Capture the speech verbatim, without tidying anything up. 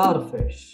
Starfish.